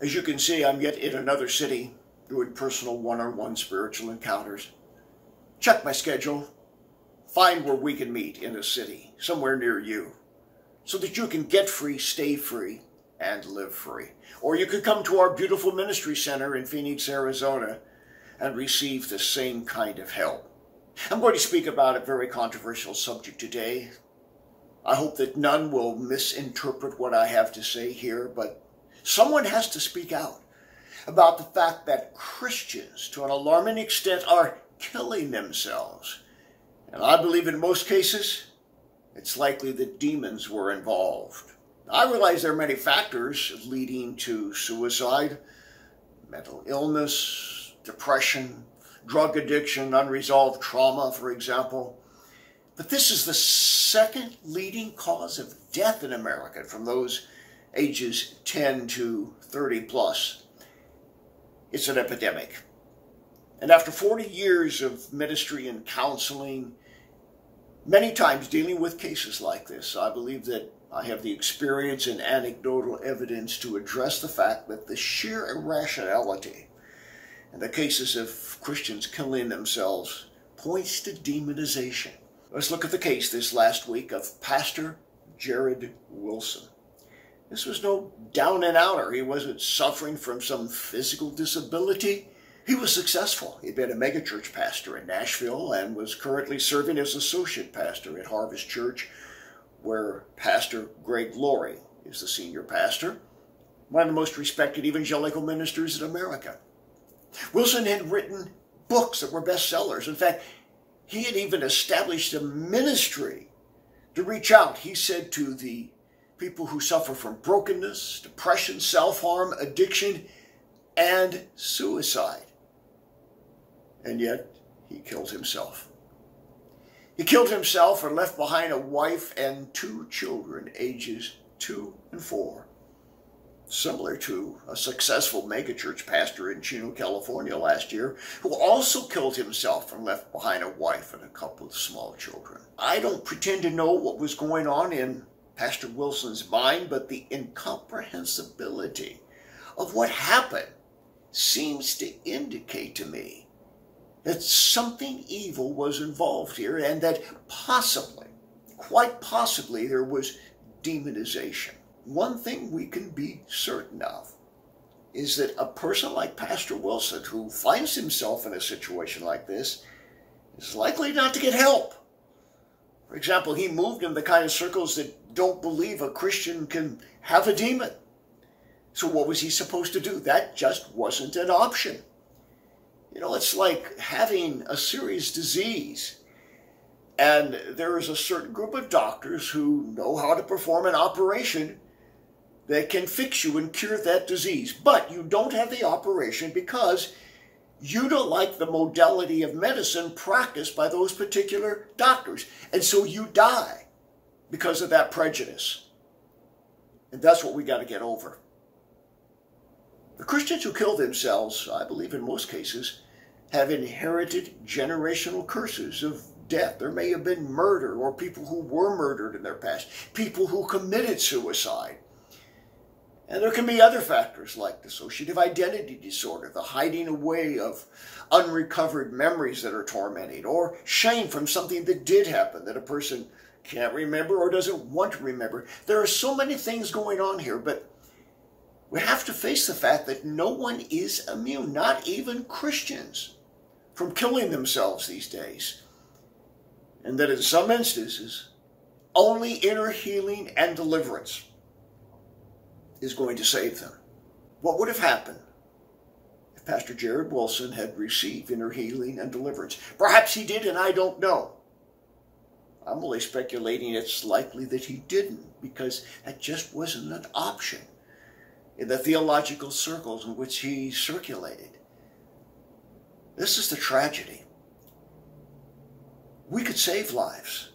As you can see, I'm yet in another city doing personal one-on-one spiritual encounters. Check my schedule. Find where we can meet in a city, somewhere near you, so that you can get free, stay free, and live free. Or you could come to our beautiful ministry center in Phoenix, Arizona, and receive the same kind of help. I'm going to speak about a very controversial subject today. I hope that none will misinterpret what I have to say here, but someone has to speak out about the fact that Christians, to an alarming extent, are killing themselves. And I believe in most cases, it's likely that demons were involved. I realize there are many factors leading to suicide: mental illness, depression, drug addiction, unresolved trauma, for example. But this is the second leading cause of death in America from those ages 10 to 30 plus. It's an epidemic. And after 40 years of ministry and counseling, many times dealing with cases like this, I believe that I have the experience and anecdotal evidence to address the fact that the sheer irrationality and the cases of Christians killing themselves points to demonization. Let's look at the case this last week of Pastor Jarrid Wilson. This was no down and outer. He wasn't suffering from some physical disability. He was successful. He'd been a megachurch pastor in Nashville and was currently serving as associate pastor at Harvest Church, where Pastor Greg Laurie is the senior pastor, one of the most respected evangelical ministers in America. Wilson had written books that were bestsellers. In fact, he had even established a ministry to reach out, he said, to the people who suffer from brokenness, depression, self-harm, addiction, and suicide. And yet, he killed himself. He killed himself and left behind a wife and two children, ages 2 and 4. Similar to a successful megachurch pastor in Chino, California last year, who also killed himself and left behind a wife and a couple of small children. I don't pretend to know what was going on in Pastor Wilson's mind, but the incomprehensibility of what happened seems to indicate to me that something evil was involved here and that possibly, quite possibly, there was demonization. One thing we can be certain of is that a person like Pastor Wilson, who finds himself in a situation like this, is likely not to get help. For example, he moved in the kind of circles that don't believe a Christian can have a demon. So what was he supposed to do? That just wasn't an option. You know, it's like having a serious disease, and there is a certain group of doctors who know how to perform an operation that can fix you and cure that disease. But you don't have the operation because you don't like the modality of medicine practiced by those particular doctors. And so you die because of that prejudice. And that's what we got to get over. The Christians who kill themselves, I believe in most cases, have inherited generational curses of death. There may have been murder or people who were murdered in their past, people who committed suicide. And there can be other factors like dissociative identity disorder, the hiding away of unrecovered memories that are tormenting, or shame from something that did happen that a person can't remember or doesn't want to remember. There are so many things going on here, but we have to face the fact that no one is immune, not even Christians, from killing themselves these days. And that in some instances, only inner healing and deliverance is going to save them. What would have happened if Pastor Jarrid Wilson had received inner healing and deliverance? Perhaps he did, and I don't know. I'm only speculating. It's likely that he didn't, because that just wasn't an option in the theological circles in which he circulated. This is the tragedy. We could save lives,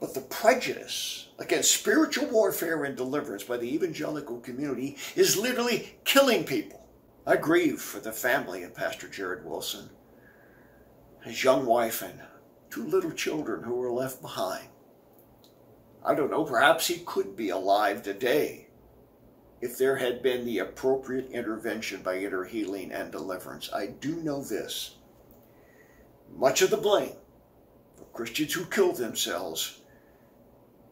but the prejudice against spiritual warfare and deliverance by the evangelical community is literally killing people. I grieve for the family of Pastor Jarrid Wilson, his young wife, and 2 little children who were left behind. I don't know, perhaps he could be alive today if there had been the appropriate intervention by inner healing and deliverance. I do know this. Much of the blame for Christians who kill themselves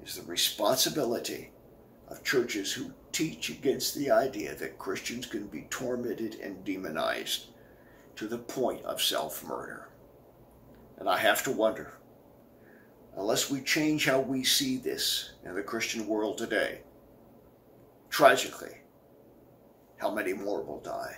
is the responsibility of churches who teach against the idea that Christians can be tormented and demonized to the point of self-murder. And I have to wonder, unless we change how we see this in the Christian world today, tragically, how many more will die?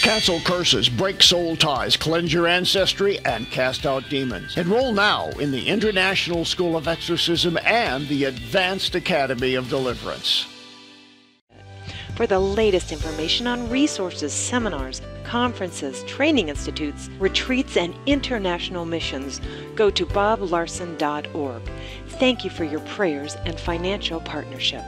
Cancel curses, break soul ties, cleanse your ancestry, and cast out demons. Enroll now in the International School of Exorcism and the Advanced Academy of Deliverance. For the latest information on resources, seminars, conferences, training institutes, retreats, and international missions, go to BobLarson.org. Thank you for your prayers and financial partnership.